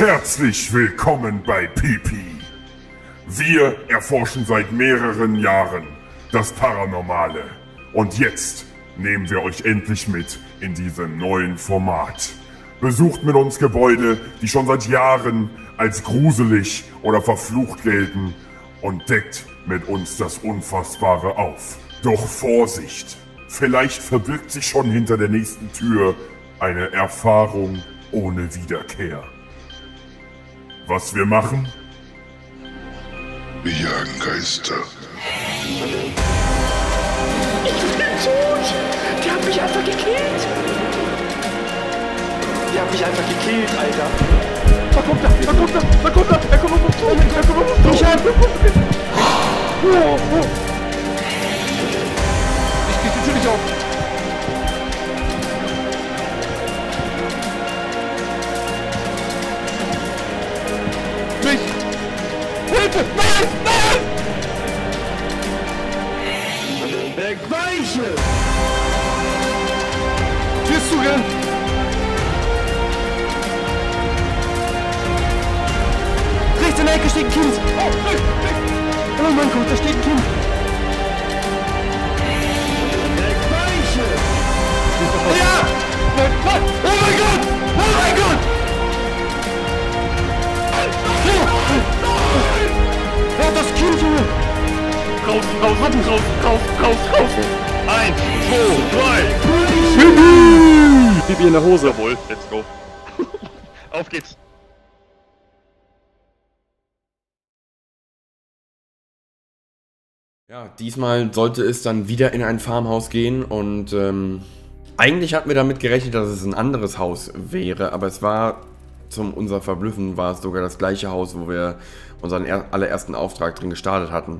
Herzlich willkommen bei PIPI. Wir erforschen seit mehreren Jahren das Paranormale. Und jetzt nehmen wir euch endlich mit in diesem neuen Format. Besucht mit uns Gebäude, die schon seit Jahren als gruselig oder verflucht gelten und deckt mit uns das Unfassbare auf. Doch Vorsicht! Vielleicht verbirgt sich schon hinter der nächsten Tür eine Erfahrung ohne Wiederkehr. Was wir machen? Wir jagen Geister. Ich bin tot! Die hat mich einfach gekillt! Alter! Da kommt er! Ich hab... Ich krieg die Tür nicht auf! Nein! Wegweiche! Wirst du gern? Rechts in der Ecke steht ein Kind! Oh mein Gott, da steht ein Kind! Wegweiche! Ja! Oh mein Gott! Oh mein Gott! Das Kind, Junge! Raus! 1, 2, 3! Pipi in der Hose! Jawohl, let's go! Auf geht's! Ja, diesmal sollte es dann wieder in ein Farmhaus gehen und eigentlich hatten wir damit gerechnet, dass es ein anderes Haus wäre, aber es war... Zum unser Verblüffen war es sogar das gleiche Haus, wo wir unseren allerersten Auftrag drin gestartet hatten.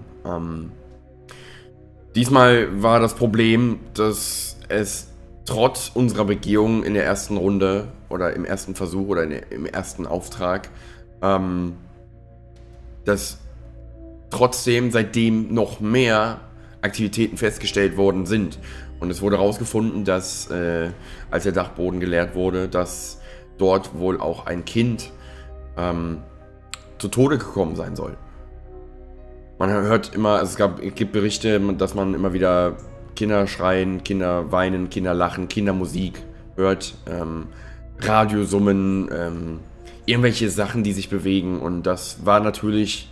Diesmal war das Problem, dass es trotz unserer Begehung in der ersten Runde oder im ersten Versuch oder im ersten Auftrag, dass trotzdem seitdem noch mehr Aktivitäten festgestellt worden sind. Und es wurde herausgefunden, dass als der Dachboden geleert wurde, dass dort wohl auch ein Kind zu Tode gekommen sein soll. Man hört immer, es gibt Berichte, dass man immer wieder Kinder schreien, Kinder weinen, Kinder lachen, Kindermusik hört, Radiosummen, irgendwelche Sachen, die sich bewegen. Und das war natürlich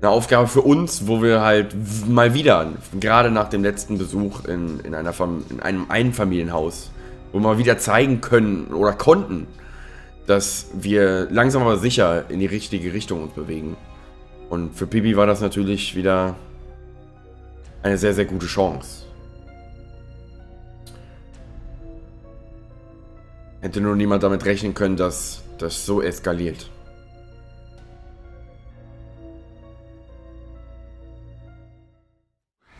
eine Aufgabe für uns, wo wir halt mal wieder, gerade nach dem letzten Besuch in einem Einfamilienhaus, wo wir mal wieder zeigen können oder konnten, dass wir langsam aber sicher in die richtige Richtung uns bewegen. Und für Pipi war das natürlich wieder eine sehr, sehr gute Chance. Hätte nur niemand damit rechnen können, dass das so eskaliert.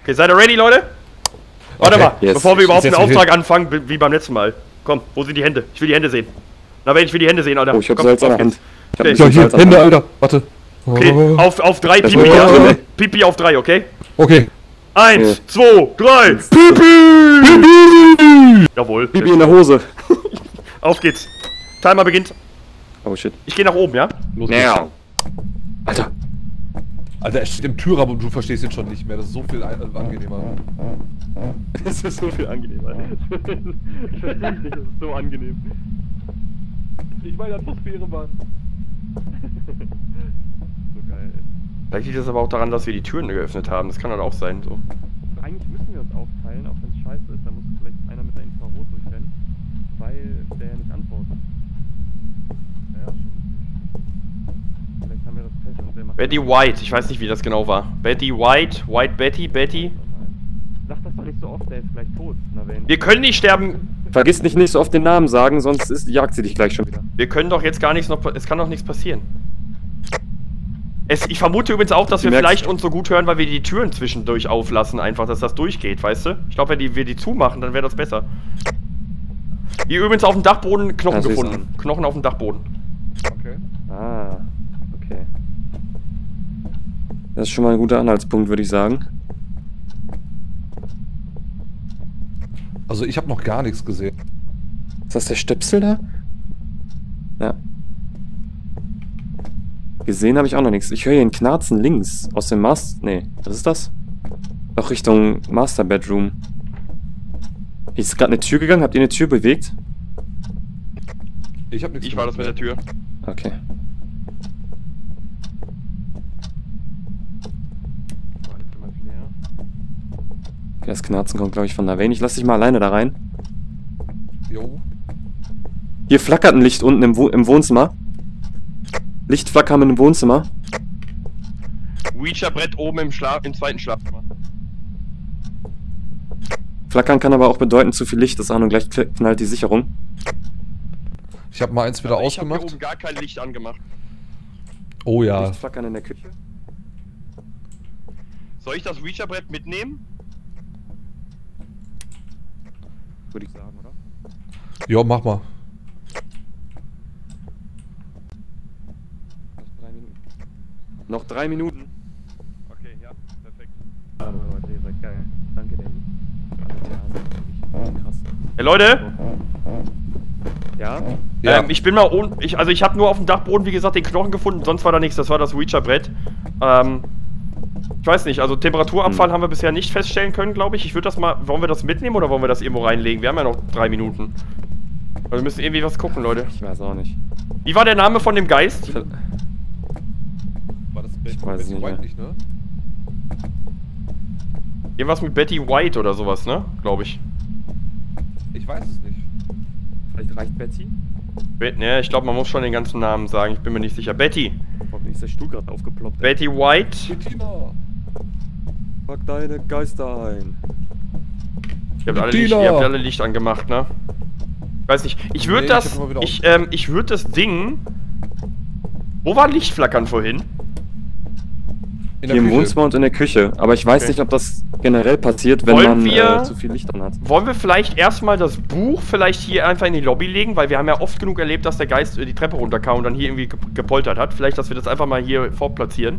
Okay, seid ihr ready, Leute? Warte mal, yes. Bevor wir überhaupt den Auftrag anfangen, wie beim letzten Mal. Komm, wo sind die Hände? Ich will die Hände sehen. Naveyn, ich will die Hände sehen, Alter. Oh, ich hab Salz an der Hand. Okay. Ja, hier, Hände, Alter. Warte. Okay, auf 3, Pipi, ja. Pipi auf 3, okay? Okay. 1, 2, 3. Pipi! Jawohl. Pipi in der Hose. Auf geht's. Timer beginnt. Oh shit. Ich geh nach oben, ja? Los geht's. Ja. Alter. Alter, er steht im Türrahmen und du verstehst ihn schon nicht mehr. Das ist so viel angenehmer. Ich verstehe nicht, das ist so angenehm. Ich meine Atmosphäre, Mann. So geil, ey. Vielleicht liegt das aber auch daran, dass wir die Türen geöffnet haben. Das kann halt auch sein, so. Eigentlich müssen wir uns aufteilen, auch wenn es scheiße ist. Da muss vielleicht einer mit der Infrarot durchrennen, weil der ja nicht antwortet. Naja, schon. Betty White, ich weiß nicht, wie das genau war. Betty White, Betty. Sag das doch nicht so oft, der ist gleich tot. Wir können nicht sterben. Vergiss nicht so oft den Namen sagen, sonst jagt sie dich gleich schon wieder. Wir können doch jetzt gar nichts noch, es kann doch nichts passieren. Ich vermute übrigens auch, dass wir vielleicht uns so gut hören, weil wir die Türen zwischendurch auflassen, einfach, dass das durchgeht, weißt du? Ich glaube, wenn wir die zumachen, dann wäre das besser. Hier übrigens auf dem Dachboden Knochen gefunden. Knochen auf dem Dachboden. Okay. Ah. Okay. Das ist schon mal ein guter Anhaltspunkt, würde ich sagen. Also ich habe noch gar nichts gesehen. Ist das der Stöpsel da? Ja. Gesehen habe ich auch noch nichts. Ich höre hier ein Knarzen links. Aus dem Master... Nee, was ist das? Doch Richtung Master Bedroom. Ist gerade eine Tür gegangen? Habt ihr eine Tür bewegt? Ich hab nichts. Ich war das mit der Tür. Okay. Das Knarzen kommt, glaube ich, von Naveyn. Ich lass dich mal alleine da rein. Jo. Hier flackert ein Licht unten im Wohnzimmer. Lichtflackern im Wohnzimmer. Ouija-Brett oben im zweiten Schlafzimmer. Flackern kann aber auch bedeuten, zu viel Licht ist an und gleich knallt die Sicherung. Ich habe mal eins wieder ausgemacht. Ich habe hier oben gar kein Licht angemacht. Oh ja. Lichtflackern in der Küche. Soll ich das Ouija-Brett mitnehmen? Würde ich sagen, oder? Ja, mach mal. Noch 3 Minuten. Okay, ja, perfekt. Aber Leute, ihr seid geil. Danke, Danny. Krass. Hey Leute! Ja? Ja. Ich bin mal ohne. Also ich habe nur auf dem Dachboden, wie gesagt, den Knochen gefunden, sonst war da nichts, das war das Ouija-Brett. Ich weiß nicht, also Temperaturabfall haben wir bisher nicht feststellen können, glaube ich. Ich würde das mal. Wollen wir das mitnehmen oder wollen wir das irgendwo reinlegen? Wir haben ja noch 3 Minuten. Also wir müssen irgendwie was gucken, Leute. Ich weiß auch nicht. Wie war der Name von dem Geist? War das Betty White nicht, ne? Irgendwas mit Betty White oder sowas, ne? Glaube ich. Ich weiß es nicht. Vielleicht reicht Betty? Ne, ich glaube, man muss schon den ganzen Namen sagen. Ich bin mir nicht sicher. Betty! Ist der Stuhl gerade aufgeploppt? Betty White? Bettina! Pack deine Geister ein! Ihr habt alle Licht angemacht, ne? Ich weiß nicht. Ich würde das... Ich würde das Ding... Wo war Lichtflackern vorhin? Hier im Wohnzimmer und in der Küche. Aber ich weiß nicht, ob das generell passiert, wenn man zu viel Licht dran hat. Wollen wir vielleicht erstmal das Buch vielleicht hier einfach in die Lobby legen? Weil wir haben ja oft genug erlebt, dass der Geist die Treppe runterkam und dann hier irgendwie gepoltert hat. Vielleicht, dass wir das einfach mal hier vorplatzieren.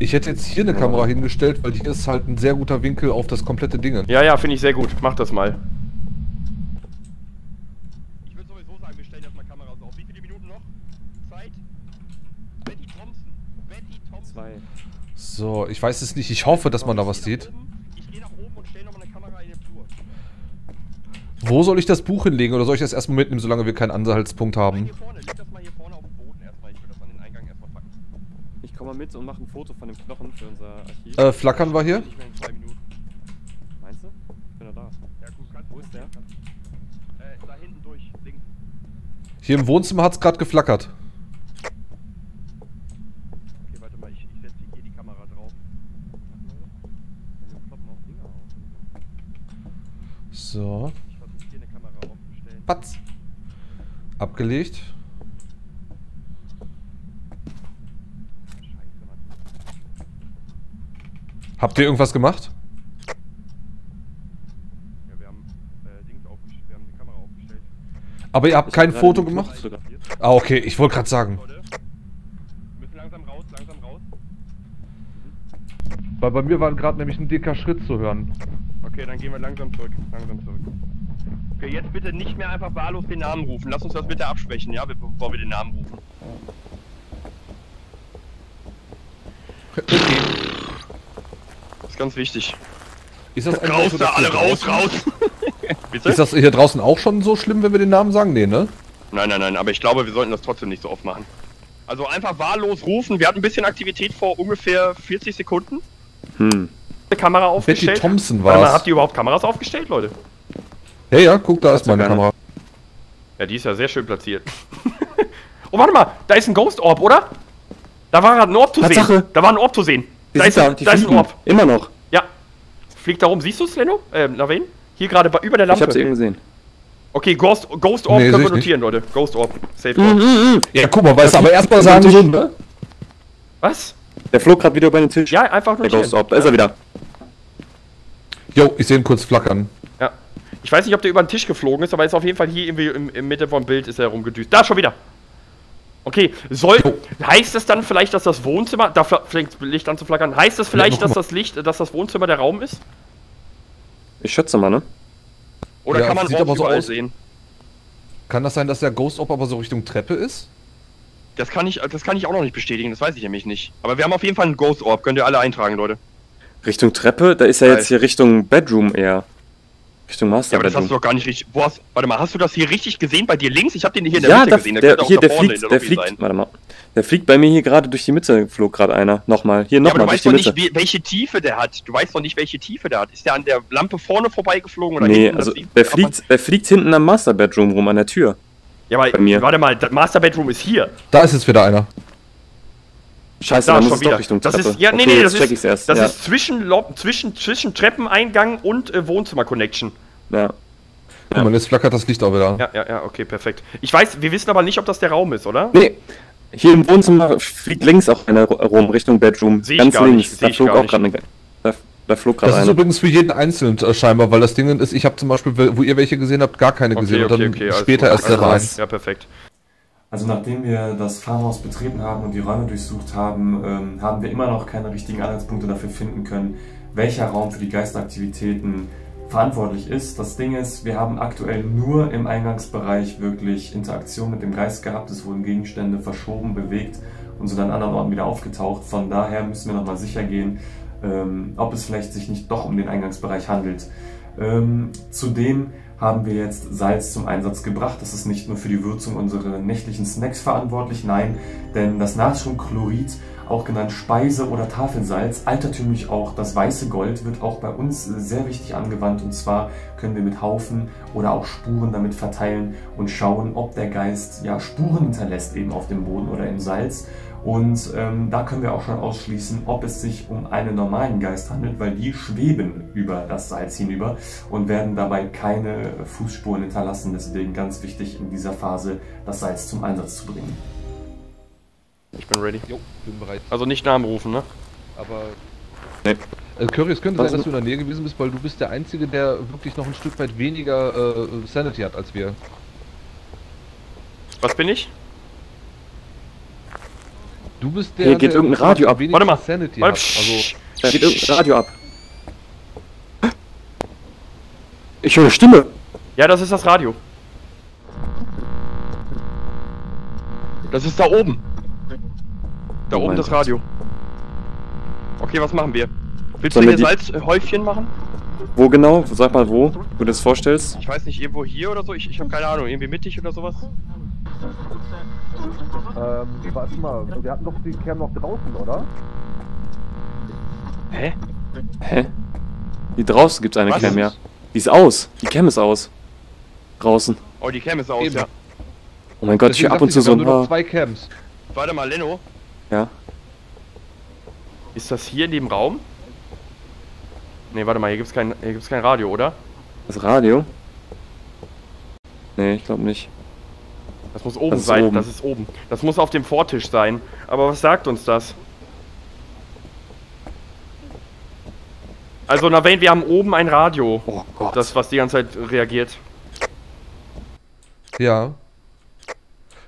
Ich hätte jetzt hier eine Kamera hingestellt, weil hier ist halt ein sehr guter Winkel auf das komplette Ding. Ja, ja, finde ich sehr gut. Mach das mal. Ich würde sowieso sagen, wir stellen erstmal Kameras auf. Wie viele Minuten noch? Zeit? Betty Thompson. Betty Thompson. 2. So, ich weiß es nicht. Ich hoffe, dass man da was sieht. Ich gehe nach oben und stelle nochmal eine Kamera in den Flur. Wo soll ich das Buch hinlegen? Oder soll ich das erstmal mitnehmen, solange wir keinen Anhaltspunkt haben? Hier vorne. Leg das mal hier vorne auf dem Boden erstmal. Ich würde das an den Eingang erstmal packen. Ich komme mal mit und mache ein Foto von dem Knochen für unser Archiv. Flackern war hier? Nicht mehr in 2 Minuten. Meinst du? Ich bin da. Ja, gut. Wo ist der? Da hinten durch. Links. Hier im Wohnzimmer hat's gerade geflackert. So. Ich versuche hier eine Kamera aufzustellen. Patz. Abgelegt. Habt ihr irgendwas gemacht? Ja, wir haben Dings aufgestellt. Wir haben eine Kamera aufgestellt. Aber ihr habt kein Foto gemacht? Ah, okay, ich wollte gerade sagen. Leute, wir müssen langsam raus, langsam raus. Weil bei mir war gerade nämlich ein dicker Schritt zu hören. Okay, dann gehen wir langsam zurück, langsam zurück. Okay, jetzt bitte nicht mehr einfach wahllos den Namen rufen. Lass uns das bitte absprechen, ja, bevor wir den Namen rufen. Okay. Das ist ganz wichtig. Ist das raus so, da, alle raus, raus! Bitte? Ist das hier draußen auch schon so schlimm, wenn wir den Namen sagen? Nee, ne? Nein, nein, nein, aber ich glaube, wir sollten das trotzdem nicht so oft machen. Also einfach wahllos rufen. Wir hatten ein bisschen Aktivität vor ungefähr 40 Sekunden. Kamera aufgestellt. Betty Thompson war es. Habt ihr überhaupt Kameras aufgestellt, Leute? Ja, ja, guck, da ist meine Kamera. Ja, die ist ja sehr schön platziert. Oh, warte mal, da ist ein Ghost Orb, oder? Da war gerade ein Orb zu sehen. Da war ein Orb zu sehen. Da ist ein Orb. Immer noch. Ja. Fliegt da rum. Siehst du es, Lenno? Naveyn? Hier gerade über der Lampe. Ich hab's eben gesehen. Okay, Ghost Orb können wir notieren, Leute. Ghost Orb. Safe Orb. Ja, guck mal, weißt du, aber erstmal sagen, ne? Was? Der flog gerade wieder über den Tisch. Ja, einfach notieren. Der Ghost Orb, da ist er wieder. Jo, ich sehe ihn kurz flackern. Ja. Ich weiß nicht, ob der über den Tisch geflogen ist, aber ist auf jeden Fall hier irgendwie im Mitte vom Bild ist er rumgedüst. Da, schon wieder! Okay, heißt es dann vielleicht, dass das Wohnzimmer... Da fängt Licht an zu flackern. Heißt es vielleicht, dass das Licht, dass das Wohnzimmer der Raum ist? Ich schätze mal, ne? Oder ja, kann man auch so aussehen? Kann das sein, dass der Ghost Orb aber so Richtung Treppe ist? Das kann ich auch noch nicht bestätigen, das weiß ich nämlich nicht. Aber wir haben auf jeden Fall einen Ghost Orb, könnt ihr alle eintragen, Leute. Richtung Treppe? Da ist ja jetzt hier Richtung Bedroom eher. Richtung Master. Ja, aber das hast du doch gar nicht richtig... Boah, warte mal, hast du das hier richtig gesehen bei dir links? Ich hab den hier in der Mitte gesehen. Der fliegt, warte mal. Der fliegt bei mir hier gerade durch die Mitte, flog gerade einer. Nochmal, hier nochmal durch die Mitte. Aber du weißt doch nicht, welche Tiefe der hat. Du weißt doch nicht, welche Tiefe der hat. Ist der an der Lampe vorne vorbeigeflogen oder hinten? Nee, also der fliegt hinten am Master Bedroom rum, an der Tür. Ja, aber bei mir. Warte mal, das Master Bedroom ist hier. Da ist jetzt wieder einer. Scheiße, da muss ich doch Richtung Treppe. Das ist, ja, okay, nee, das ist zwischen Treppeneingang und Wohnzimmer-Connection. Ja. Guck mal, jetzt flackert das Licht auch wieder. Ja, okay, perfekt. Ich weiß, wir wissen aber nicht, ob das der Raum ist, oder? Nee. Hier im Wohnzimmer fliegt links auch einer rum, Richtung Bedroom. Ganz links. Da flog gerade einer. Das ist übrigens für jeden Einzelnen scheinbar, weil das Ding ist, ich habe zum Beispiel, wo ihr welche gesehen habt, gar keine gesehen. Und dann später erst rein. Ja, perfekt. Also nachdem wir das Farmhaus betreten haben und die Räume durchsucht haben, haben wir immer noch keine richtigen Anhaltspunkte dafür finden können, welcher Raum für die Geisteraktivitäten verantwortlich ist. Das Ding ist, wir haben aktuell nur im Eingangsbereich wirklich Interaktion mit dem Geist gehabt. Es wurden Gegenstände verschoben, bewegt und sind an anderen Orten wieder aufgetaucht. Von daher müssen wir nochmal sicher gehen, ob es vielleicht sich nicht doch um den Eingangsbereich handelt. Zudem haben wir jetzt Salz zum Einsatz gebracht. Das ist nicht nur für die Würzung unserer nächtlichen Snacks verantwortlich, nein, denn das Natriumchlorid, auch genannt Speise- oder Tafelsalz, altertümlich auch das weiße Gold, wird auch bei uns sehr wichtig angewandt. Und zwar können wir mit Haufen oder auch Spuren damit verteilen und schauen, ob der Geist ja Spuren hinterlässt, eben auf dem Boden oder im Salz. Und da können wir auch schon ausschließen, ob es sich um einen normalen Geist handelt, weil die schweben über das Salz hinüber und werden dabei keine Fußspuren hinterlassen. Deswegen ganz wichtig in dieser Phase, das Salz zum Einsatz zu bringen. Ich bin ready. Jo, bin bereit. Also nicht Namen rufen, ne? Aber... Nee. Curry, es könnte sein, dass du in der Nähe gewesen bist, weil du bist der Einzige, der wirklich noch ein Stück weit weniger Sanity hat als wir. Was bin ich? Du bist der. Hier geht irgendein Radio ab. Warte mal. Sanity ab. Also, da geht irgendein Radio ab. Ich höre eine Stimme. Ja, das ist das Radio. Das ist da oben. Da oben das Radio. Okay, was machen wir? Willst du hier Salzhäufchen machen? Wo genau? Sag mal wo, du das vorstellst. Ich weiß nicht, irgendwo hier oder so. Ich habe keine Ahnung, irgendwie mittig oder sowas. Warte mal, wir hatten doch die Kerl noch draußen, oder? Hä? Die draußen gibt's eine Cam, ja. Die ist aus. Die Cam ist aus. Draußen. Oh, die Cam ist aus, eben. Ja. Oh mein Gott, deswegen ich höre ab und zu so ein paar... zwei Cams. Warte mal, Lenno. Ja? Ist das hier in dem Raum? Ne, warte mal, hier gibt's kein Radio, oder? Das Radio? Ne, ich glaube nicht. Das muss oben sein, das ist oben. Das muss auf dem Vortisch sein. Aber was sagt uns das? Also, Naveyn, wir haben oben ein Radio. Oh Gott. Das, was die ganze Zeit reagiert. Ja.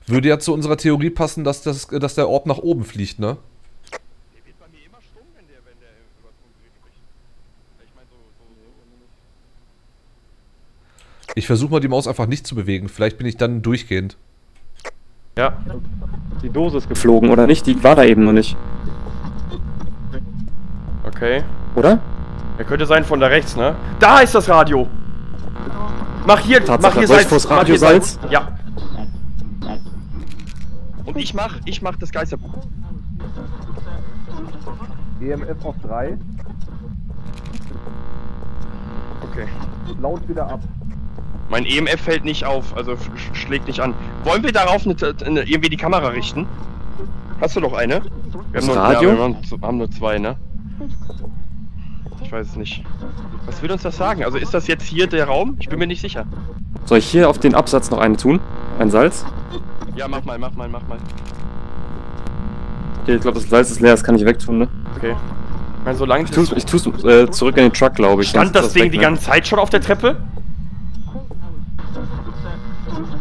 Würde ja zu unserer Theorie passen, dass der Orb nach oben fliegt, ne? Der wird bei mir immer stumm, wenn der über das Funkgerät spricht. Ich meine, so. Ich versuche mal, die Maus einfach nicht zu bewegen. Vielleicht bin ich dann durchgehend. Ja. Die Dose ist geflogen, oder nicht? Die war da eben noch nicht. Okay. Oder? Er könnte sein von da rechts, ne? Da ist das Radio! Mach hier Salz! Soll ich vor Radio Salz? Ja. Und ich mach das Geisterbuch. EMF auf 3. Okay. Laut wieder ab. Mein EMF fällt nicht auf, also schlägt nicht an. Wollen wir darauf irgendwie die Kamera richten? Hast du doch eine? Wir haben nur Radio? Ja, wir haben nur zwei, ne? Ich weiß es nicht. Was will uns das sagen? Also ist das jetzt hier der Raum? Ich bin mir nicht sicher. Soll ich hier auf den Absatz noch eine tun? Ein Salz? Ja, mach mal. Okay, ich glaube, das Salz ist leer, das kann ich wegtun, ne? Okay. Also, solange ich tu's zurück in den Truck, glaube ich. Stand das Ding die ganze Zeit schon auf der Treppe?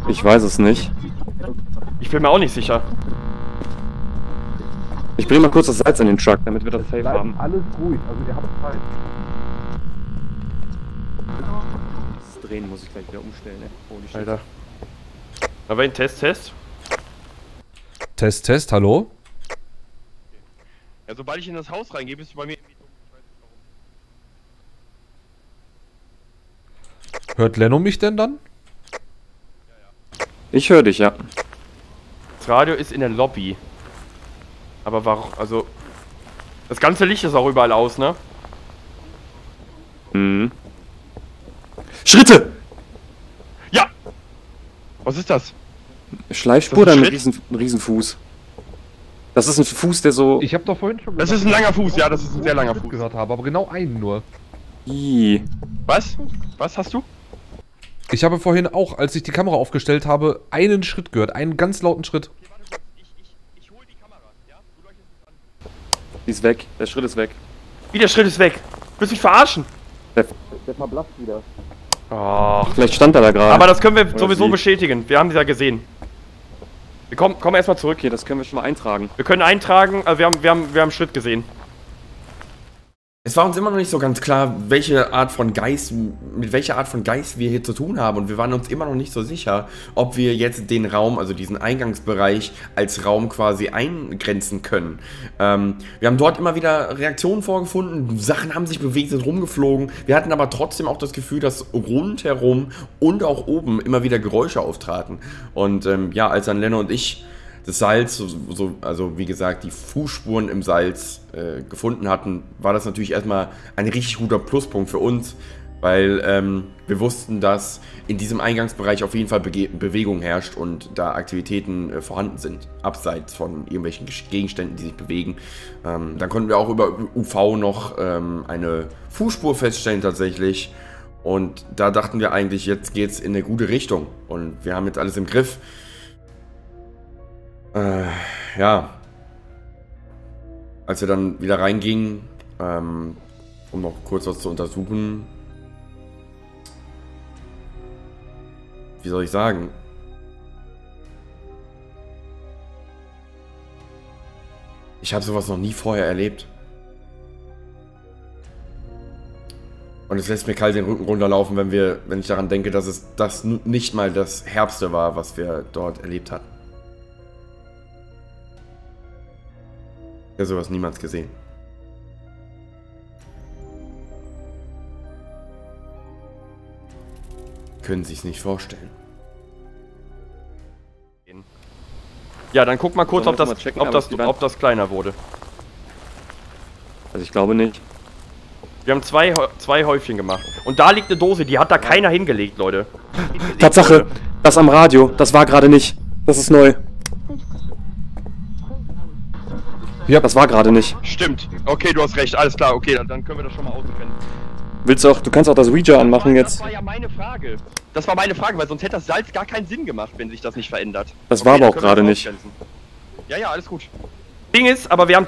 Ich weiß es nicht. Ich bin mir auch nicht sicher. Ich bringe mal kurz das Salz in den Truck, damit wir das safe haben. Alles ruhig, also ihr habt Zeit. Das Drehen muss ich gleich wieder umstellen, ne? Alter. Aber ein Test. Test, Test, hallo? Okay. Ja, sobald ich in das Haus reingehe, bist du bei mir irgendwie dumm. Ich weiß nicht warum. Hört Lenno mich denn dann? Ja, ja. Ich höre dich, ja. Das Radio ist in der Lobby. Aber warum, also... Das ganze Licht ist auch überall aus, ne? Mhm. Schritte! Ja! Was ist das? Schleifspur oder ein Riesenfuß? Das ist ein Fuß, der so... Ich habe doch vorhin schon gesagt... Das ist ein langer Fuß, ja, das ist ein sehr langer Fuß. Gehört habe, aber genau einen nur. Ii. Was? Was hast du? Ich habe vorhin auch, als ich die Kamera aufgestellt habe, einen Schritt gehört. Einen ganz lauten Schritt. Okay, warte kurz. Ich hole die Kamera, ja? Du leuchtest an. Die ist weg. Der Schritt ist weg. Wie, der Schritt ist weg? Willst du mich verarschen? Der verblasst wieder. Oh. Vielleicht stand er da gerade. Aber das können wir sowieso bestätigen. Wir haben die da gesehen. Wir kommen erstmal zurück. Hier, das können wir schon mal eintragen. Wir können eintragen, also wir haben einen Schritt gesehen. Es war uns immer noch nicht so ganz klar, welche Art von Geist, mit welcher Art von Geist wir hier zu tun haben. Und wir waren uns immer noch nicht so sicher, ob wir jetzt den Raum, also diesen Eingangsbereich, als Raum quasi eingrenzen können. Wir haben dort immer wieder Reaktionen vorgefunden, Sachen haben sich bewegt, sind rumgeflogen. Wir hatten aber trotzdem auch das Gefühl, dass rundherum und auch oben immer wieder Geräusche auftraten. Und ja, als dann Lenno und ich... das Salz, also wie gesagt, die Fußspuren im Salz gefunden hatten, war das natürlich erstmal ein richtig guter Pluspunkt für uns, weil wir wussten, dass in diesem Eingangsbereich auf jeden Fall Bewegung herrscht und da Aktivitäten vorhanden sind, abseits von irgendwelchen Gegenständen, die sich bewegen. Dann konnten wir auch über UV noch eine Fußspur feststellen tatsächlich. Und da dachten wir eigentlich, jetzt geht's in eine gute Richtung und wir haben jetzt alles im Griff. Ja, als wir dann wieder reingingen, um noch kurz was zu untersuchen, wie soll ich sagen? Ich habe sowas noch nie vorher erlebt. Und es lässt mir kalt den Rücken runterlaufen, wenn ich daran denke, dass es das nicht mal das Herbste war, was wir dort erlebt hatten. Ich habe sowas niemals gesehen. Können Sie es nicht vorstellen. Ja, dann guck mal kurz, ob das kleiner wurde. Also ich glaube nicht. Wir haben zwei Häufchen gemacht. Und da liegt eine Dose, die hat da keiner hingelegt, Leute. Tatsache, das am Radio, das war gerade nicht. Das ist neu. Ja, das war gerade nicht. Stimmt. Okay, du hast recht. Alles klar. Okay, dann können wir das schon mal ausgrenzen. Willst du auch, du kannst auch das Ouija anmachen jetzt. Das war ja meine Frage. Das war meine Frage, weil sonst hätte das Salz gar keinen Sinn gemacht, wenn sich das nicht verändert. Das war aber auch gerade nicht. Ja, ja, alles gut. Ding ist, aber wir haben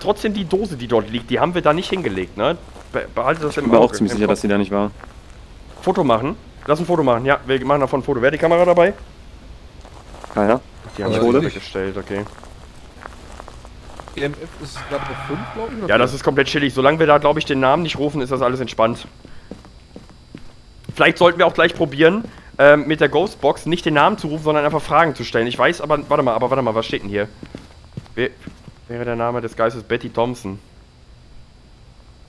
trotzdem die Dose, die dort liegt. Die haben wir da nicht hingelegt, ne? Behalte das im Auge. Ich bin mir auch ziemlich sicher, dass die da nicht war. Foto machen. Lass ein Foto machen. Ja, wir machen davon ein Foto. Wer hat die Kamera dabei? Keiner. Die haben wir weggestellt, okay. EMF ist gerade bei 5, glaube ich. Ja, das ist komplett chillig. Solange wir da, glaube ich, den Namen nicht rufen, ist das alles entspannt. Vielleicht sollten wir auch gleich probieren, mit der Ghostbox nicht den Namen zu rufen, sondern einfach Fragen zu stellen. Ich weiß, aber warte mal, was steht denn hier? Wäre der Name des Geistes Betty Thompson?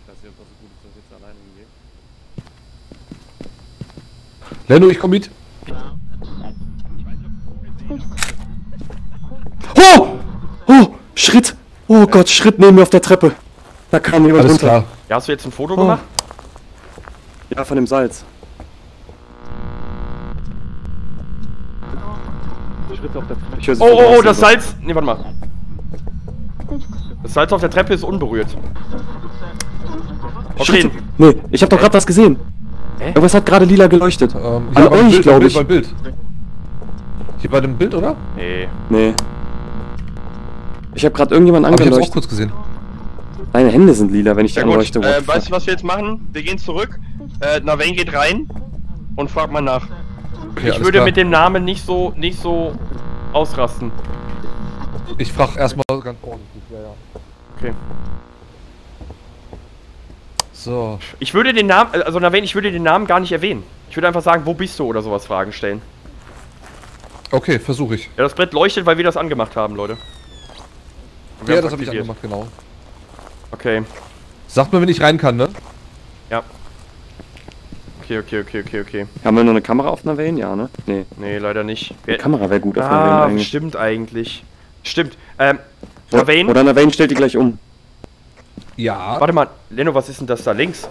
Ich weiß nicht, ob das so gut ist, dass ich jetzt alleine hingehe. Lenno, ich komm mit. Ja. Oh! Oh! Schritt! Oh Gott, Schritt neben mir auf der Treppe. Da kam jemand runter. Klar. Ja, hast du jetzt ein Foto gemacht? Ja, von dem Salz. Schritt auf der Treppe. Ich höre das Salz! Ne, warte mal. Das Salz auf der Treppe ist unberührt. Okay. Schritt. Nee, ich hab doch gerade was gesehen. Aber es hat gerade lila geleuchtet. An euch, glaube ich. Bild. Hier war dem Bild, oder? Nee. Nee. Ich habe gerade irgendjemanden angeleuchtet. Ich hab's auch kurz gesehen. Deine Hände sind lila, wenn ich die anleuchte. Weißt du, was wir jetzt machen? Wir gehen zurück. Naveyn geht rein und fragt mal nach. Okay, ich würde mit dem Namen nicht so ausrasten. Ich frage erstmal ganz ordentlich. Ja, ja. Okay. So. Ich würde den Namen, also Naveyn, ich würde den Namen gar nicht erwähnen. Ich würde einfach sagen, wo bist du oder sowas Fragen stellen. Okay, versuche ich. Ja, das Brett leuchtet, weil wir das angemacht haben, Leute. Wir ja, das habe ich angemacht, genau. Okay. Sagt mir, wenn ich rein kann, ne? Ja. Okay. Haben wir noch eine Kamera auf Naveyn? Ja, ne? Nee. Nee, leider nicht. Die Kamera wäre gut auf Naveyn eigentlich. Stimmt eigentlich. Stimmt. Naveyn? Oder Naveyn stellt die gleich um. Ja. Warte mal, Lenno, was ist denn das da links?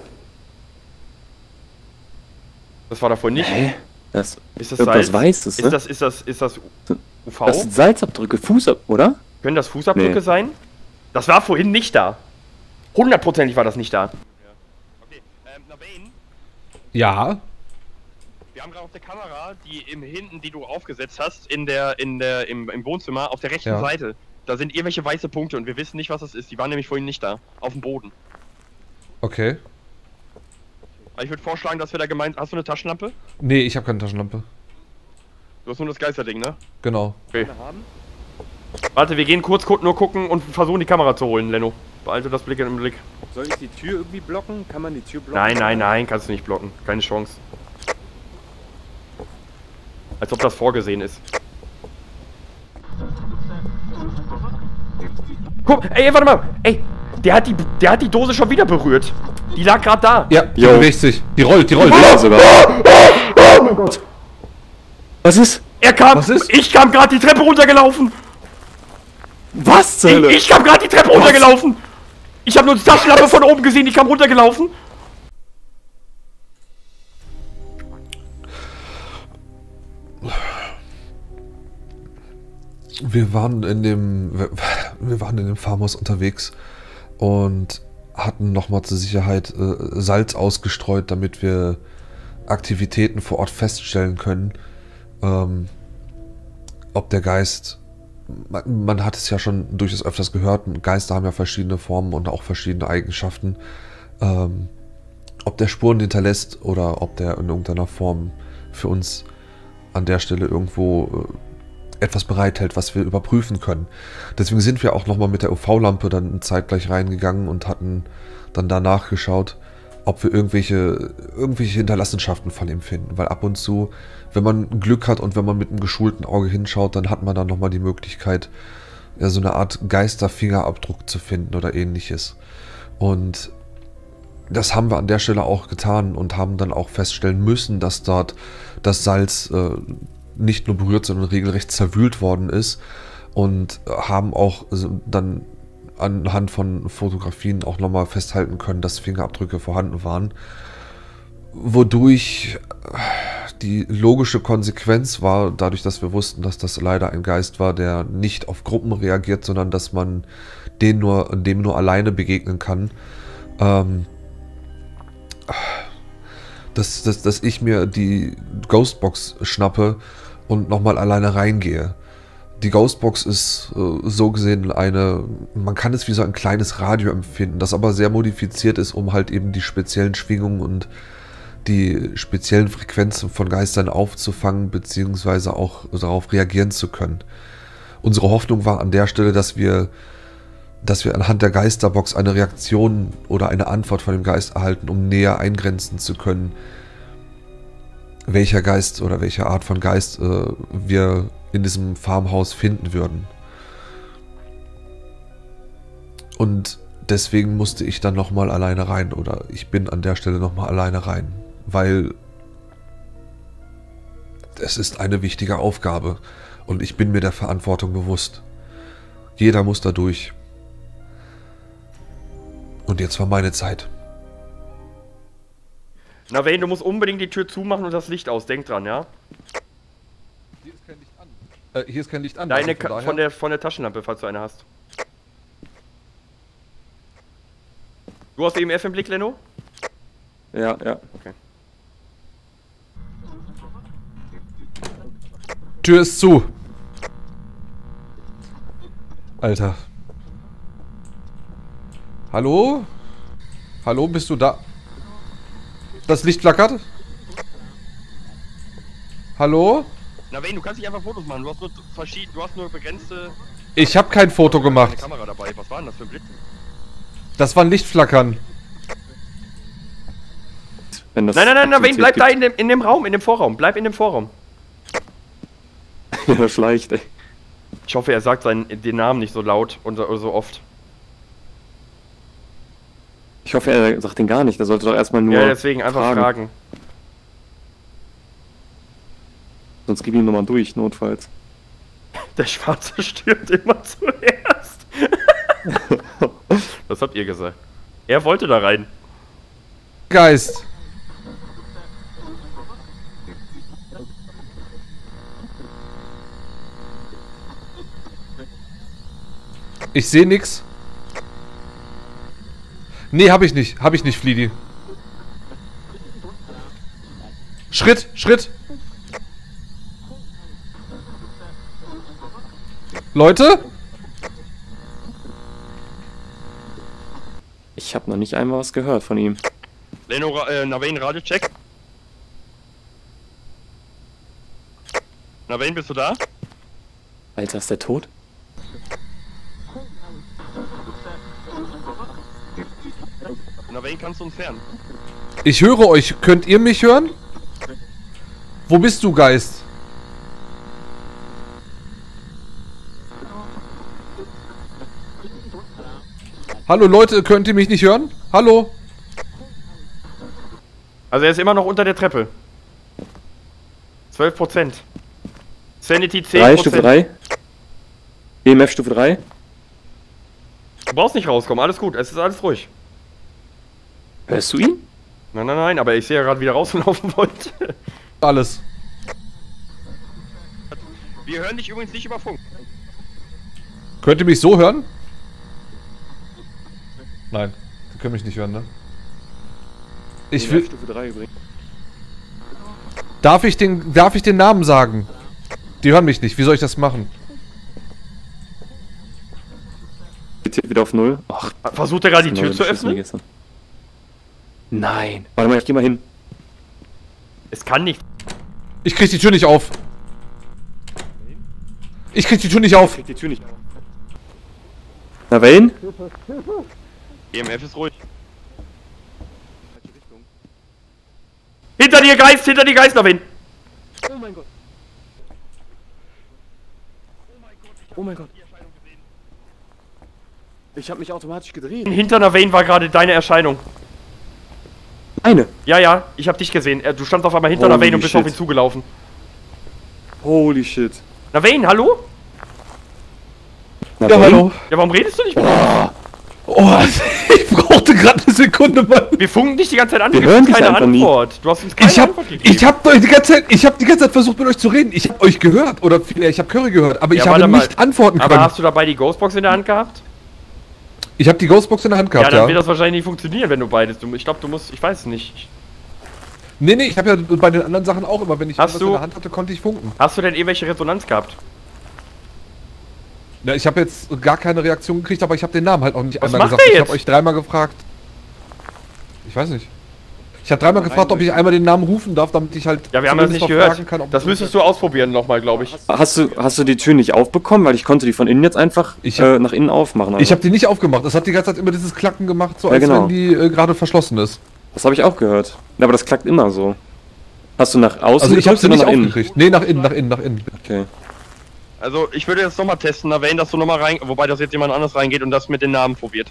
Das war davon nicht. Hä? Das ist das Salz? Weißes, ne? Ist das UV? Das sind Salzabdrücke, Fußabdrücke, oder? Können das Fußabdrücke sein? Das war vorhin nicht da. 100%ig war das nicht da. Ja. Okay, Naveyn? Ja? Wir haben gerade auf der Kamera, die du aufgesetzt hast, im Wohnzimmer, auf der rechten Seite. Da sind irgendwelche weiße Punkte und wir wissen nicht, was das ist. Die waren nämlich vorhin nicht da. Auf dem Boden. Okay. Ich würde vorschlagen, dass wir da gemeinsam... Hast du eine Taschenlampe? Nee, ich habe keine Taschenlampe. Du hast nur das Geisterding, ne? Genau. Okay. Warte, wir gehen kurz nur gucken und versuchen die Kamera zu holen, Lenno. Behalte das im Blick. Soll ich die Tür irgendwie blocken? Kann man die Tür blocken? Nein, kannst du nicht blocken. Keine Chance. Als ob das vorgesehen ist. Guck, ey, warte mal. Ey, der hat die Dose schon wieder berührt. Die lag gerade da. Ja, die bewegt sich. Die rollt. Oh, sogar. Oh mein Gott. Was ist? Ich kam gerade die Treppe runtergelaufen. Was zur Hölle? Ich kam gerade die Treppe runtergelaufen. Ich habe nur die Taschenlampe von oben gesehen, die kam runtergelaufen. Wir waren in dem Farmhaus unterwegs und hatten nochmal zur Sicherheit Salz ausgestreut, damit wir Aktivitäten vor Ort feststellen können. Ob der Geist, man hat es ja schon durchaus öfters gehört, Geister haben ja verschiedene Formen und auch verschiedene Eigenschaften. Ob der Spuren hinterlässt oder ob der in irgendeiner Form für uns an der Stelle irgendwo... etwas bereithält, was wir überprüfen können. Deswegen sind wir auch nochmal mit der UV-Lampe dann zeitgleich reingegangen und hatten dann danach geschaut, ob wir irgendwelche Hinterlassenschaften von ihm finden. Weil ab und zu, wenn man Glück hat und wenn man mit einem geschulten Auge hinschaut, dann hat man dann nochmal die Möglichkeit, ja, so eine Art Geisterfingerabdruck zu finden oder ähnliches. Und das haben wir an der Stelle auch getan und haben dann auch feststellen müssen, dass dort das Salz... nicht nur berührt, sondern regelrecht zerwühlt worden ist, und haben auch dann anhand von Fotografien auch nochmal festhalten können, dass Fingerabdrücke vorhanden waren, wodurch die logische Konsequenz war, dadurch, dass wir wussten, dass das leider ein Geist war, der nicht auf Gruppen reagiert, sondern dass man dem nur alleine begegnen kann, dass ich mir die Ghostbox schnappe und nochmal alleine reingehe. Die Ghostbox ist so gesehen eine, man kann es wie so ein kleines Radio empfinden, das aber sehr modifiziert ist, um halt eben die speziellen Schwingungen und die speziellen Frequenzen von Geistern aufzufangen, beziehungsweise auch darauf reagieren zu können. Unsere Hoffnung war an der Stelle, dass wir anhand der Geisterbox eine Reaktion oder eine Antwort von dem Geist erhalten, um näher eingrenzen zu können, welcher Geist oder welche Art von Geist wir in diesem Farmhaus finden würden. Und deswegen musste ich dann nochmal alleine rein, oder ich bin an der Stelle nochmal alleine rein, weil es ist eine wichtige Aufgabe und ich bin mir der Verantwortung bewusst. Jeder muss da durch. Und jetzt war meine Zeit. Naveyn, du musst unbedingt die Tür zumachen und das Licht aus. Denk dran, ja? Hier ist kein Licht an. Hier ist kein Licht an. Deine von der Taschenlampe, falls du eine hast. Du hast EMF im Blick, Lenno? Ja. Okay. Tür ist zu. Alter. Hallo? Hallo, bist du da? Das Licht flackert? Hallo? Naveyn, du kannst nicht einfach Fotos machen. Du hast nur begrenzte... Ich habe kein Foto gemacht. Ich habe keine Kamera dabei. Was war denn das für ein Blitz? Das war ein Lichtflackern. Nein, Naveyn, bleib da in dem Vorraum. Bleib in dem Vorraum. der schleicht, ey. Ich hoffe, er sagt den Namen nicht so laut und so oft. Ich hoffe, er sagt den gar nicht. Er sollte doch erstmal nur. Ja, deswegen einfach fragen. Sonst gib ihm nochmal durch, notfalls. Der Schwarze stirbt immer zuerst. Das habt ihr gesagt. Er wollte da rein. Geist. Ich sehe nix. Nee, hab ich nicht. Hab ich nicht, Fliedi. Schritt, Schritt. Leute? Ich hab noch nicht einmal was gehört von ihm. Lenno, Naveyn, Radiocheck. Naveyn, bist du da? Alter, ist der tot? Naveyn, kannst du uns hören? Ich höre euch. Könnt ihr mich hören? Wo bist du, Geist? Hallo Leute, könnt ihr mich nicht hören? Hallo? Also er ist immer noch unter der Treppe. 12%. Sanity 10%. 3, Stufe 3. EMF Stufe 3. Du brauchst nicht rauskommen, alles gut, es ist alles ruhig. Hörst du ihn? Nein, nein, nein, aber ich sehe ja gerade, wie er rauslaufen wollte. Alles. Wir hören dich übrigens nicht über Funk. Könnt ihr mich so hören? Nein, die können mich nicht hören, ne? Ich will... Stufe 3 übrigens. Darf ich den Namen sagen? Die hören mich nicht, wie soll ich das machen? Geht wieder auf 0? Ach, versucht er gerade die Tür zu öffnen? Nein. Warte mal, ich geh mal hin. Es kann nicht. Ich krieg die Tür nicht auf. Ich krieg die Tür nicht auf. Naveyn? EMF ist ruhig. Hinter dir Geist, Naveyn! Oh mein Gott. Oh mein Gott. Ich hab mich automatisch gedreht. Hinter Naveyn war gerade deine Erscheinung. Eine? Ja, ja, ich hab dich gesehen. Du standst auf einmal hinter Naveyn und bist auf ihn zugelaufen. Holy shit. Naveyn, hallo? Naveyn? Ja, hallo. Ja, warum redest du nicht mit mir? Oh, ich brauchte gerade eine Sekunde, Mann. Wir funken dich die ganze Zeit an, wir hören keine Antwort. Nie. Du hast uns keine Antwort gegeben. Ich hab die ganze Zeit versucht mit euch zu reden. Ich hab euch gehört, oder vielmehr, ich hab Curry gehört, aber ja, ich habe nicht antworten können. Aber hast du dabei die Ghostbox in der Hand gehabt? Ich hab die Ghostbox in der Hand gehabt, ja. Dann wird das wahrscheinlich nicht funktionieren, wenn du beides... Ich glaube, du musst... Ich weiß es nicht. Nee, nee, ich hab ja bei den anderen Sachen auch immer, wenn ich was in der Hand hatte, konnte ich funken. Hast du denn irgendwelche Resonanz gehabt? Na, ich habe jetzt gar keine Reaktion gekriegt, aber ich habe den Namen halt auch nicht einmal gesagt. Ich habe euch dreimal gefragt. Ich weiß nicht. Ich habe dreimal gefragt, ob ich einmal den Namen rufen darf, damit ich halt... Ja, wir haben das nicht gehört. Das müsstest du ausprobieren nochmal, glaube ich. Hast du die Tür nicht aufbekommen? Weil ich konnte die von innen jetzt einfach nach innen aufmachen. Also. Ich habe die nicht aufgemacht. Das hat die ganze Zeit immer dieses Klacken gemacht, so als wenn die gerade verschlossen ist. Das habe ich auch gehört. Ja, aber das klackt immer so. Hast du nach außen... Also ich habe sie nicht aufgekriegt. Nee, nach innen, nach innen, nach innen. Okay. Also ich würde jetzt nochmal testen, Naveyn, dass du nochmal rein... Wobei das jetzt jemand anders reingeht und das mit den Namen probiert.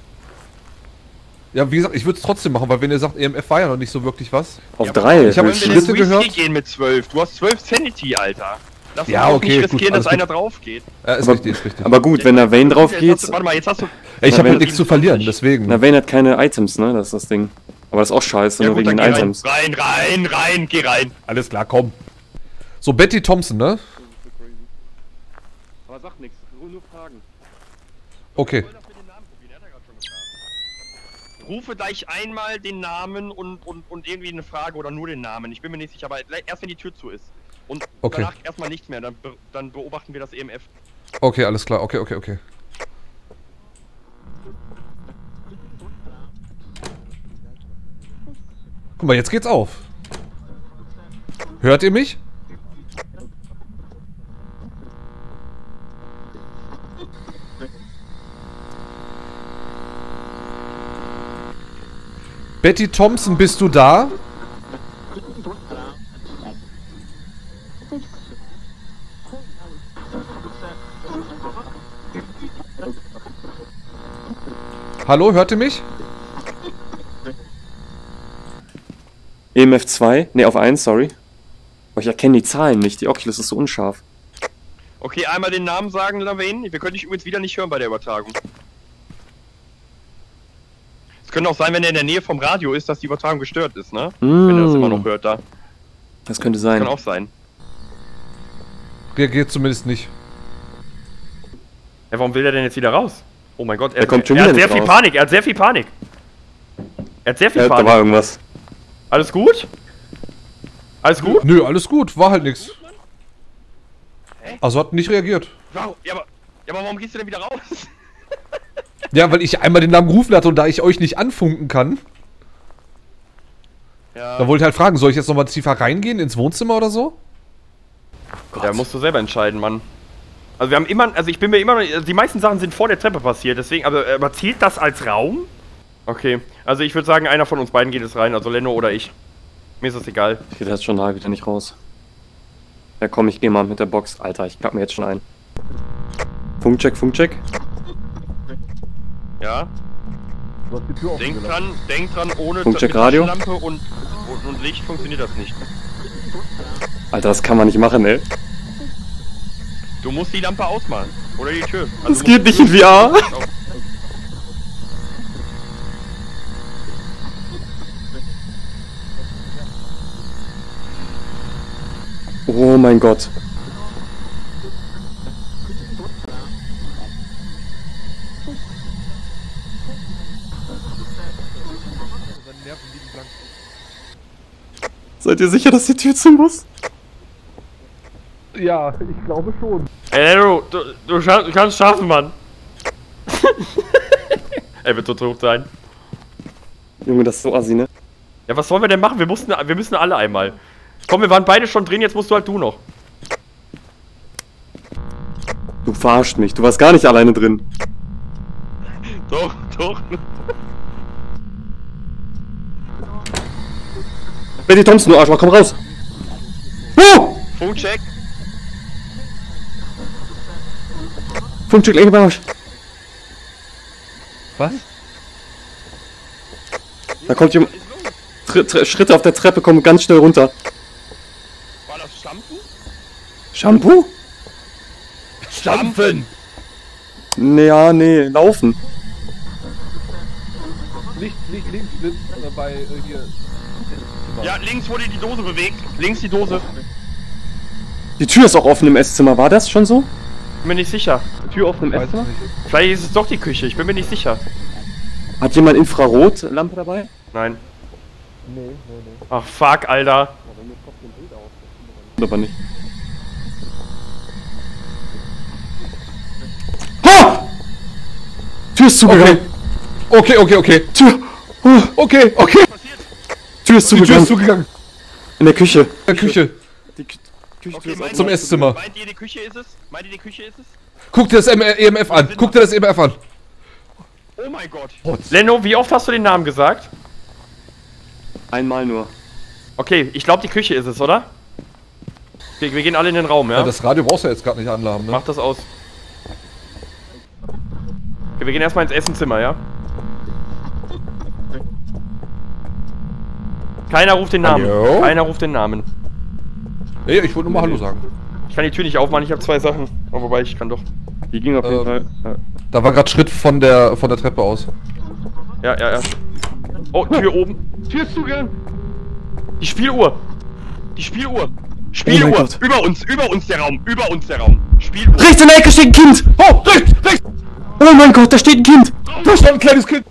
Ja, wie gesagt, ich würde es trotzdem machen, weil wenn ihr sagt, EMF war ja noch nicht so wirklich was. Auf ja, 3. Ich habe Schritte gehört. Gehen mit 12. Du hast 12 Sanity, Alter. Lass ja, okay, nicht riskieren, gut, dass einer drauf geht. Ja, ist aber, richtig, ist richtig. Aber gut, wenn Naveyn drauf geht... Warte mal, jetzt hast du... Ich habe halt nichts zu verlieren, deswegen. Naveyn hat keine Items, ne? Das ist das Ding. Aber das ist auch scheiße, ja, nur gut, wegen den Items. Rein, geh rein. Alles klar, komm. So, Betty Thompson, ne? Aber sag nichts, nur Fragen. Okay. Rufe gleich einmal den Namen und irgendwie eine Frage oder nur den Namen. Ich bin mir nicht sicher, aber erst wenn die Tür zu ist. Und okay. Danach erstmal nichts mehr, dann beobachten wir das EMF. Okay, alles klar, okay. Guck mal, jetzt geht's auf. Hört ihr mich? Betty Thompson, bist du da? Hallo, hört ihr mich? EMF 2? Ne, auf 1, sorry. Oh, ich erkenne die Zahlen nicht, die Oculus ist so unscharf. Okay, einmal den Namen sagen, Naveyn. Wir können dich übrigens wieder nicht hören bei der Übertragung. Es könnte auch sein, wenn er in der Nähe vom Radio ist, dass die Übertragung gestört ist, ne? Mm. Wenn er das immer noch hört da. Das könnte sein. Das kann auch sein. Der geht zumindest nicht. Ja, warum will er denn jetzt wieder raus? Oh mein Gott, er hat sehr viel Panik. Da war irgendwas. Alles gut? Alles gut? Nö, alles gut, war halt nichts. Also hat nicht reagiert. Wow, ja, aber warum gehst du denn wieder raus? Ja, weil ich einmal den Namen gerufen hatte und da ich euch nicht anfunken kann. Ja. Da wollte ich halt fragen, soll ich jetzt nochmal tiefer reingehen ins Wohnzimmer oder so? Oh, da musst du selber entscheiden, Mann. Also wir haben immer, die meisten Sachen sind vor der Treppe passiert, deswegen, aber zählt das als Raum? Okay, also ich würde sagen, einer von uns beiden geht es rein, also Lenno oder ich. Mir ist das egal. Ich gehe da jetzt schon nahe wieder nicht raus. Ja komm, ich gehe mal mit der Box. Alter, ich klappe mir jetzt schon ein. Funkcheck, Funkcheck. Ja. Denk dran, ohne Taschenlampe und Licht funktioniert das nicht. Alter, das kann man nicht machen, ey. Du musst die Lampe ausmachen. Oder die Tür. Also das geht nicht in VR. Oh mein Gott. Seid ihr sicher, dass die Tür zu muss? Ja, ich glaube schon. Ey, du kannst schaffen, Mann. Ey, wird so tot sein. Junge, das ist so assi, ne? Ja, was sollen wir denn machen? Wir müssen alle einmal. Komm, wir waren beide schon drin, jetzt musst du halt du noch. Du verarscht mich, du warst gar nicht alleine drin. Doch, doch. Betty Thompson, du Arschloch, komm raus! Oh! Funkcheck! Funkcheck, Lenno bei euch! Was? Da kommt jemand. Schritte auf der Treppe kommen ganz schnell runter. War das Shampoo? Shampoo? Stampfen! Naja, nee, laufen. Nicht links, bei hier. Ja, links wurde die Dose bewegt. Links die Dose. Die Tür ist auch offen im Esszimmer. War das schon so? Ich bin mir nicht sicher. Tür offen im Esszimmer? Vielleicht ist es doch die Küche. Ich bin mir nicht sicher. Hat jemand Infrarotlampe dabei? Nein. Nee. Ach, fuck, Alter. Aber nicht. Ha! Tür ist zugegangen. Okay. Tür. Okay. Tür ist zugegangen. Die Tür ist zugegangen. In der Küche. Die Küche ist zum Esszimmer. Meint ihr, die Küche ist es? Guck dir das EMF an. Oh mein Gott. Lenno, wie oft hast du den Namen gesagt? Einmal nur. Okay, ich glaube, die Küche ist es, oder? Wir gehen alle in den Raum, ja? Ja, das Radio brauchst du ja jetzt gerade nicht anladen, ne? Mach das aus. Okay, wir gehen erstmal ins Essenzimmer, ja? Keiner ruft den Namen. Hallo? Keiner ruft den Namen. Hey, ich wollte nur mal Hallo sagen. Ich kann die Tür nicht aufmachen, ich habe zwei Sachen. Oh, wobei, ich kann doch. Die ging auf jeden Fall. Da war gerade Schritt von der Treppe aus. Ja. Oh, Tür oben. Tür ist zugegangen. Die Spieluhr. Spieluhr. Oh über uns der Raum. Spieluhr. Rechts in der Ecke steht ein Kind. Oh, rechts. Oh mein Gott, da steht ein Kind. Da stand ein kleines Kind.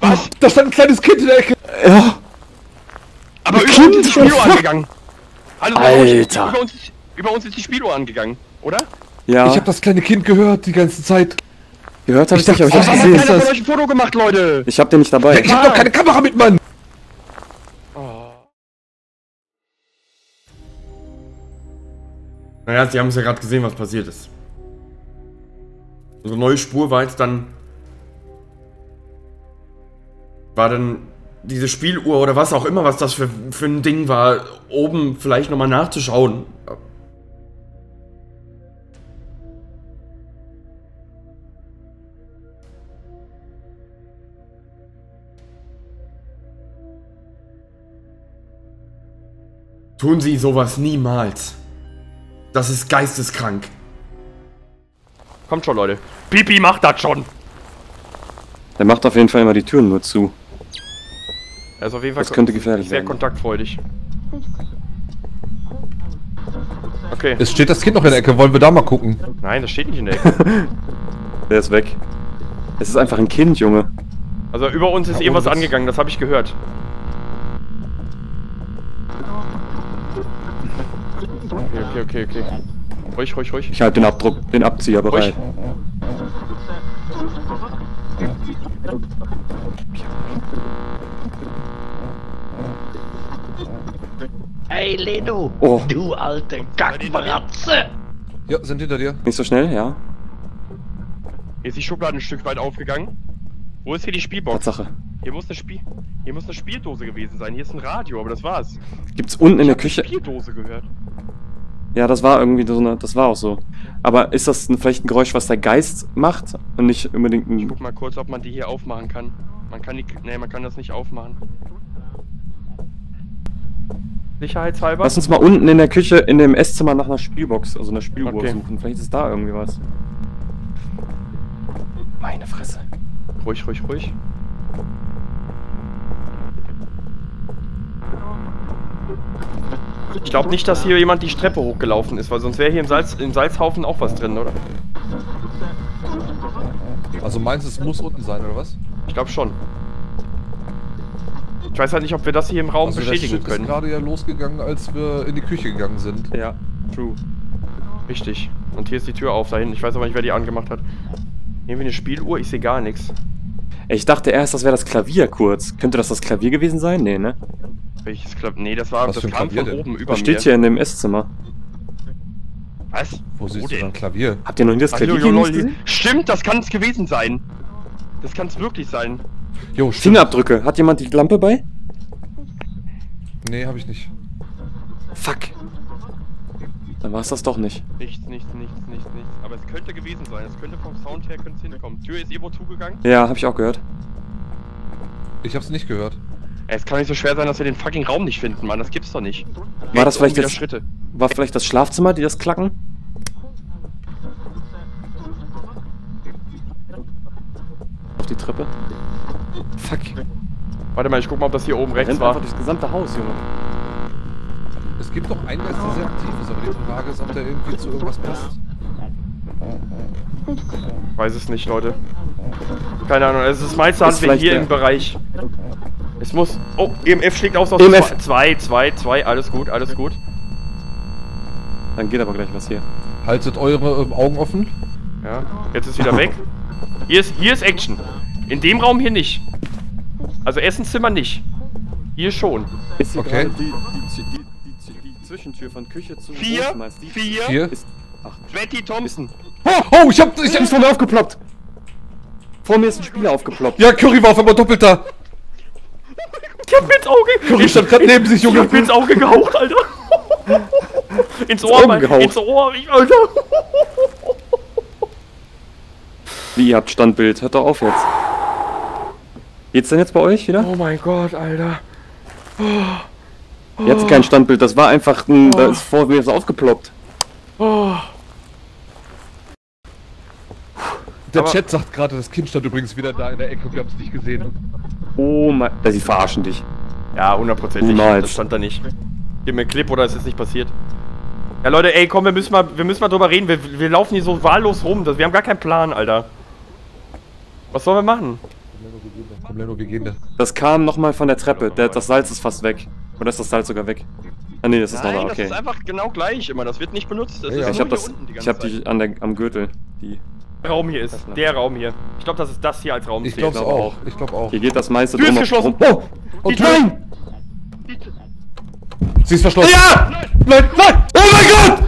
Was? Da stand ein kleines Kind in der Ecke. Ja. Aber ein über Kind? Uns ist die Spieluhr angegangen. Hallo, Alter. Über uns ist die Spieluhr angegangen, oder? Ja. Ich hab das kleine Kind gehört die ganze Zeit. Gehört habe ich nicht, aber ich hab's gesehen. Ich hab von euch ein Foto gemacht, Leute! Ich hab den nicht dabei. Ich hab doch keine Kamera mit, Mann! Oh. Naja, sie haben es ja gerade gesehen, was passiert ist. Unsere neue Spur war jetzt dann... War dann diese Spieluhr oder was auch immer, was das für ein Ding war, oben vielleicht nochmal nachzuschauen. Tun Sie sowas niemals. Das ist geisteskrank. Kommt schon, Leute. Pipi macht das schon. Der macht auf jeden Fall immer die Türen nur zu. Er ist auf jeden Fall das könnte gefährlich sehr werden. Kontaktfreudig. Okay. Es steht das Kind noch in der Ecke. Wollen wir da mal gucken? Nein, das steht nicht in der Ecke. Der ist weg. Es ist einfach ein Kind, Junge. Also über uns ist irgendwas angegangen. Das habe ich gehört. Okay. Ruhig. Ich halte den Abdruck, den Abzieher bereit. Hey Lenno, du alte Kackbratze! Ja, sind hinter dir. Nicht so schnell, ja. Ist die Schublade ein Stück weit aufgegangen? Wo ist hier die Spielbox? Tatsache. Hier muss eine Spieldose gewesen sein. Hier ist ein Radio, aber das war's. Gibt's unten in der Küche? Spieldose gehört. Ja, das war irgendwie so eine, das war auch so. Aber ist das vielleicht ein Geräusch, was der Geist macht und nicht unbedingt ein... Ich guck mal kurz, ob man die hier aufmachen kann. Man kann die... Nee, man kann das nicht aufmachen. Sicherheitshalber? Lass uns mal unten in der Küche, in dem Esszimmer nach einer Spielbox, also einer Spieluhr suchen. Vielleicht ist da irgendwie was. Meine Fresse. Ruhig. Ich glaube nicht, dass hier jemand die Treppe hochgelaufen ist, weil sonst wäre hier im Salzhaufen auch was drin, oder? Also meinst du, es muss unten sein, oder was? Ich glaube schon. Ich weiß halt nicht, ob wir das hier im Raum also bestätigen das können. Das ist gerade ja losgegangen, als wir in die Küche gegangen sind. Ja, true. Richtig. Und hier ist die Tür auf, da hinten. Ich weiß aber nicht, wer die angemacht hat. Irgendwie eine Spieluhr, ich sehe gar nichts. Ich dachte erst, das wäre das Klavier kurz. Könnte das Klavier gewesen sein? Nee, ne? Welches Klavier? Nee, das war... Was das kam Klavier von oben über mir. Das steht hier in dem Esszimmer. Was? Wo siehst du denn ein Klavier? Habt ihr noch nie das Klavier gesehen? Stimmt, das kann es gewesen sein. Das kann es wirklich sein. Jo, stimmt. Fingerabdrücke. Hat jemand die Lampe bei? Nee, hab ich nicht. Fuck. Dann war es das doch nicht. Nichts. Aber es könnte gewesen sein. Es könnte vom Sound her hinkommen. Tür ist irgendwo zugegangen? Ja, hab ich auch gehört. Ich hab's nicht gehört. Es kann nicht so schwer sein, dass wir den fucking Raum nicht finden, Mann. Das gibt's doch nicht. War das vielleicht das... War vielleicht das Schlafzimmer, die das klacken? Auf die Treppe. Fuck. Warte mal, ich guck mal, ob das hier oben rechts war. Einfach durchs gesamte Haus, Junge. Es gibt doch einen Geist, der sehr aktiv ist, aber die Frage ist, ob der irgendwie zu irgendwas passt. Weiß es nicht, Leute. Keine Ahnung, es ist meistens Handwerk hier im Bereich. Es muss... Oh, EMF schlägt aus. EMF. 2, alles gut. Dann geht aber gleich was hier. Haltet eure Augen offen. Ja, jetzt ist wieder weg. Hier ist Action. In dem Raum hier nicht. Also Essenszimmer nicht. Hier schon. Ist hier okay. Die Zwischentür von Küche zu... 4. Betty Thompson. Oh, ich hab's vor mir aufgeploppt. Vor mir ist ein Spieler aufgeploppt. Ja, Curry war auf einmal doppelt da. Ich hab mir ins Auge... Curry stand gerade neben sich, Junge. Ich hab mir ins Auge gehaucht, Alter. Ins Ohr, Alter. Wie, ihr habt Standbild? Hört doch auf jetzt. Geht's denn jetzt bei euch wieder? Oh mein Gott, Alter. Ihr hattet kein Standbild, das war einfach ein... Da ist vor mir was aufgeploppt. Der Chat sagt gerade, das Kind stand übrigens wieder da in der Ecke und wir haben es nicht gesehen. Oh mein... Sie verarschen dich. Ja, 100%. Das stand da nicht. Gib mir einen Clip oder es ist nicht passiert. Ja, Leute, ey, komm, wir müssen mal drüber reden. Wir laufen hier so wahllos rum. Wir haben gar keinen Plan, Alter. Was sollen wir machen? Das kam nochmal von der Treppe. Das Salz ist fast weg. Oder ist das Salz sogar weg? Ah, nee, das ist noch da, okay. Das ist einfach genau gleich immer. Das wird nicht benutzt. Das ist ich hab das, unten die ganze Zeit. Am Gürtel. Der Raum hier. Ich glaube, das ist das hier als Raum. Ich glaube auch. Hier geht das meiste drum. Tür ist geschlossen. Oh! Und nein! Sie ist verschlossen. Ja! Nein! Oh mein Gott!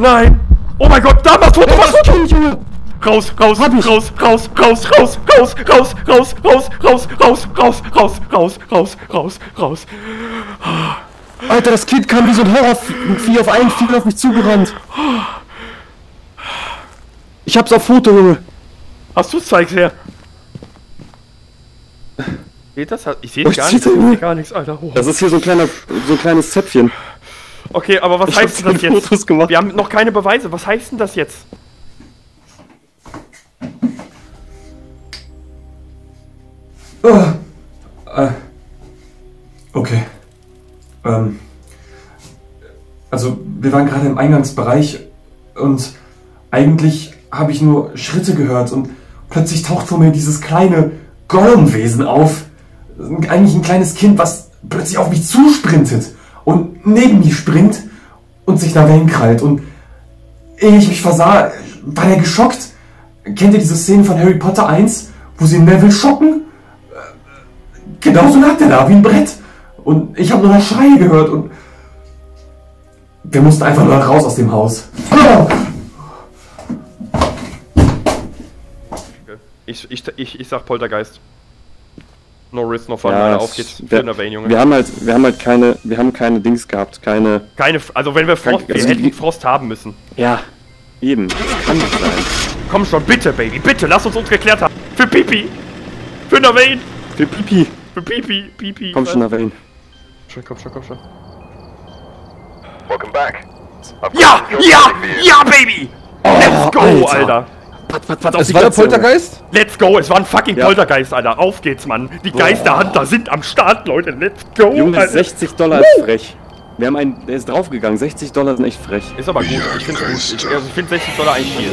Nein! Oh mein Gott! Da war's! Raus! Alter, das Kind kam wie so ein Horrorvieh auf einen Fiel auf mich zugerannt. Ich hab's auf Foto, Junge. Hast du's, zeig's her. Seht das? Ich sehe gar nichts, Alter. Oh. Das ist hier so ein kleines Zäpfchen. Okay, aber was heißt denn das jetzt? Fotos gemacht. Wir haben noch keine Beweise. Was heißt denn das jetzt? Okay. Also, wir waren gerade im Eingangsbereich und eigentlich habe ich nur Schritte gehört und plötzlich taucht vor mir dieses kleine Golemwesen auf. Eigentlich ein kleines Kind, was plötzlich auf mich zusprintet und neben mich springt und sich Naveyn krallt. Und ehe ich mich versah, war er geschockt. Kennt ihr diese Szene von Harry Potter 1, wo sie Neville schocken? Genauso lag der da, wie ein Brett. Und ich habe nur noch Schreie gehört und wir mussten einfach nur raus aus dem Haus. Ich sag Poltergeist. No risk, no fun, ja, auf geht's. Wir haben keine Dings gehabt, keine, also wenn wir Frost, wir hätten Frost haben müssen. Ja, eben, das kann nicht sein. Komm schon, bitte, Baby, bitte, lass uns geklärt haben. Für Pipi! Für Naveyn! Für Pipi! Für Pipi, Pipi! Komm schon, Naveyn. Komm schon. Welcome back. Ja, Baby! Oh, let's go, Alter! Pat, es war der Poltergeist? Let's go, es war ein fucking Poltergeist, Alter. Auf geht's, Mann. Die Geisterhunter sind am Start, Leute. Let's go, Junge, Alter. $60 ist frech. Wir haben einen, der ist draufgegangen. $60 sind echt frech. Ist aber gut. Ich finde $60 eigentlich viel.